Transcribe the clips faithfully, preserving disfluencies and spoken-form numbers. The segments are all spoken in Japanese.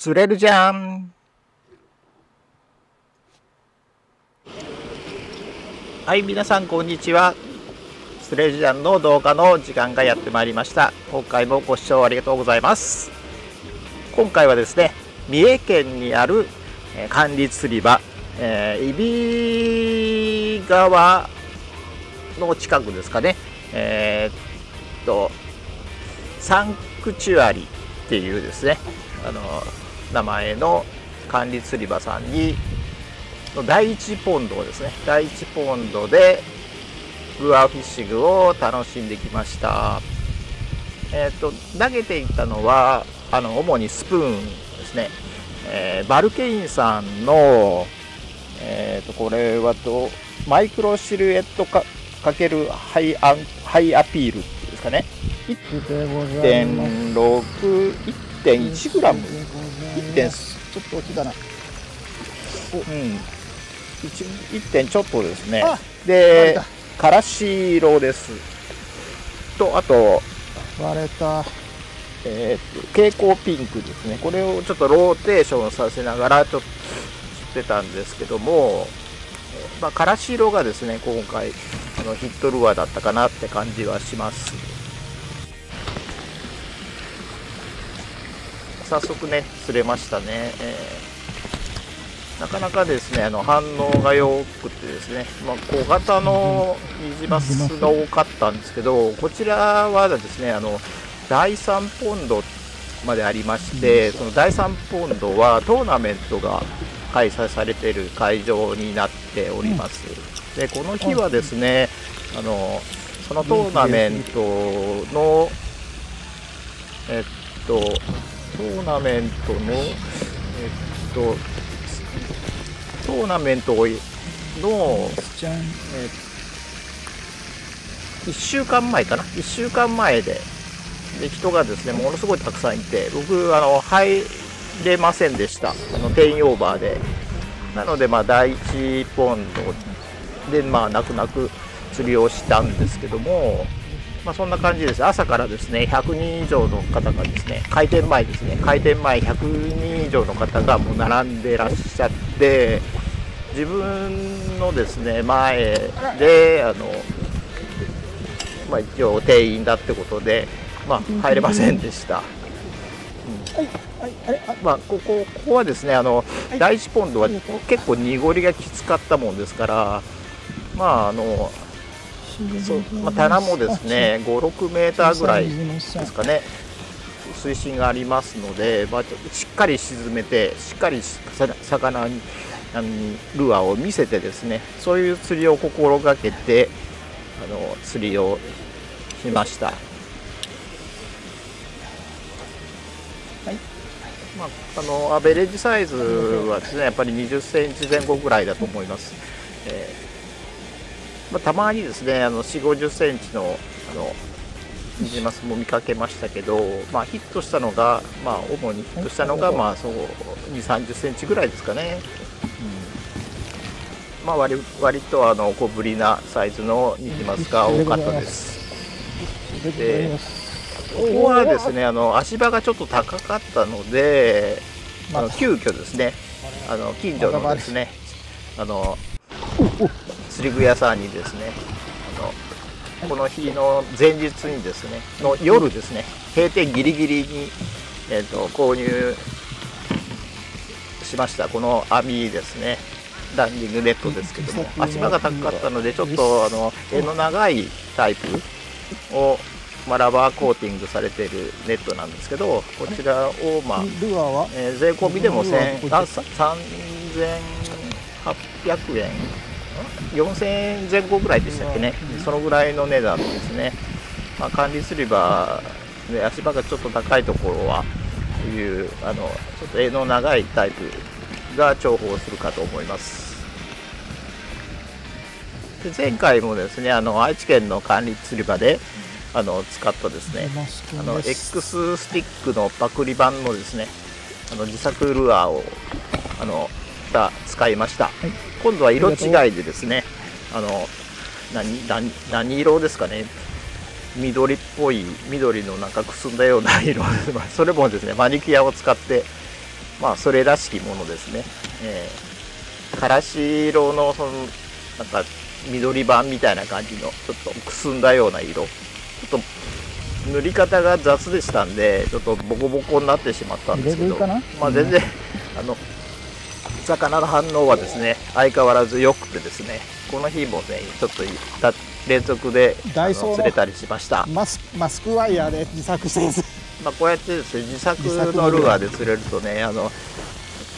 釣れるじゃん。はい、皆さんこんにちは。釣れるじゃんの動画の時間がやってまいりました。今回もご視聴ありがとうございます。今回はですね、三重県にある管理釣り場、えー、揖斐川の近くですかね、えー、っとサンクチュアリっていうですね、あの名前の管理釣り場さんにのだいいちポンドをですね、だいいちポンドでルアーフィッシングを楽しんできました。えー、っと投げていったのはあの主にスプーンですね。えー、バルケインさんの、えー、とこれはとマイクロシルエットかけるハイアンハイアピールですかね。 いってんろく、いってんいちグラム、ちょっと大きいだな。うん、いってんちょっとですね。で、からし色ですと、あと割れたえーと蛍光ピンクですね。これをちょっとローテーションさせながらちょっと釣ってたんですけども、まあ、からし色がですね今回あのヒットルアーだったかなって感じはします。早速ね釣れましたね。えー、なかなかですねあの反応がよくてですね、まあ、小型のニジマスが多かったんですけど、こちらはですねあのだいさんポンドまでありまして、そのだいさんポンドはトーナメントが開催されている会場になっております。でこの日はですねあのそのトーナメントのえっとトーナメントのえっとトーナメントのいっしゅうかんまえかな、いっしゅうかんまえでで人がですねものすごいたくさんいて、僕あの入れませんでした。あのテンオーバーで。なのでまあだいいちポンドでまあ泣く泣く釣りをしたんですけども、まあ、そんな感じです。朝からですねひゃくにん以上の方がですね、開店前ですね、開店前ひゃくにん以上の方がもう並んでらっしゃって、自分のですね前であの、まあ、一応店員だってことで。まあ、入れませんでした。まあ、ここ、ここはですね、あの、だいいちポンドは結構濁りがきつかったもんですから。まあ、あの。そうまあ、棚もですね、ご、ろくメーターぐらいですかね。水深がありますので、まあ、しっかり沈めて、しっかり魚に。あの、ルアーを見せてですね、そういう釣りを心がけて。あの、釣りをしました。まあ、あのアベレージサイズはですねやっぱりにじゅっセンチ前後ぐらいだと思います。えーまあ、たまにですねよんじゅう、ごじゅっセンチのニジマスも見かけましたけど、まあ、ヒットしたのが、まあ、主にヒットしたのが、まあ、そうにじゅう、さんじゅっセンチぐらいですかね。うん、まあ、割、割とあの小ぶりなサイズのニジマスが多かったです。でここはですねあの足場がちょっと高かったので、あの急遽ですねあの近所のですねあの釣り具屋さんにですねあのこの日の前日にですねの夜ですね閉店ギリギリに、えー、と購入しましたこの網ですね、ランニングネットですけども、足場が高かったのでちょっとあの柄の長いタイプをまあ、ラバーコーティングされているネットなんですけど、こちらを、まあえー、税込みでもさんぜんはっぴゃくえん、よんせんえん前後ぐらいでしたっけね、そのぐらいの値段ですね。まあ、管理釣り場で足場がちょっと高いところはというあのちょっと柄の長いタイプが重宝するかと思います。で前回もですねあの愛知県の管理釣り場であの使ったですねあの X スティックのパクリ版のですねあの自作ルアーをあの使いました。はい、今度は色違いでですねあの 何, 何, 何色ですかね、緑っぽい緑のなんかくすんだような色それもですねマニキュアを使ってまあそれらしきものですね。えー、からし色のそのなんか緑版みたいな感じのちょっとくすんだような色、ちょっと塗り方が雑でしたんでちょっとボコボコになってしまったんですけど、まあ全然、うん、あの魚の反応はですね相変わらず良くてですね、この日もねちょっと連続で釣れたりしました。マスクワイヤーで自作してですまあこうやってですね自作のルアーで釣れるとね、あの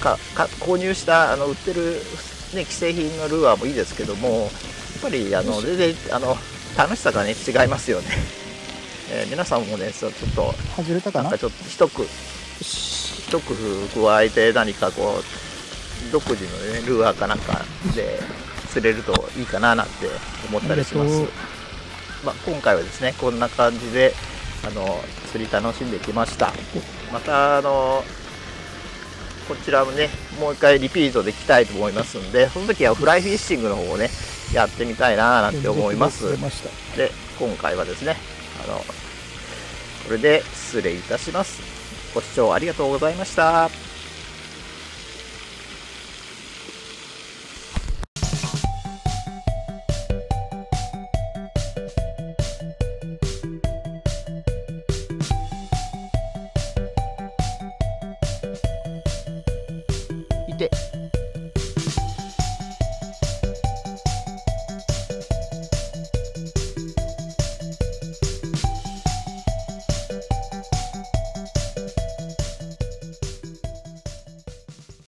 かか購入したあの売ってる、ね、既製品のルアーもいいですけども、やっぱりあの全然あの楽しさがね違いますよねえー、皆さんもねちょっと外れたかな、なんかちょっと一工夫加えて何かこう独自の、ね、ルアーかなんかで釣れるといいかななんて思ったりします。まあ、今回はですねこんな感じであの釣り楽しんできました。またあのこちらもねもう一回リピートできたいと思いますんで、その時はフライフィッシングの方をねやってみたいななんて思います。で今回はですねあのこれで失礼いたします。ご視聴ありがとうございました。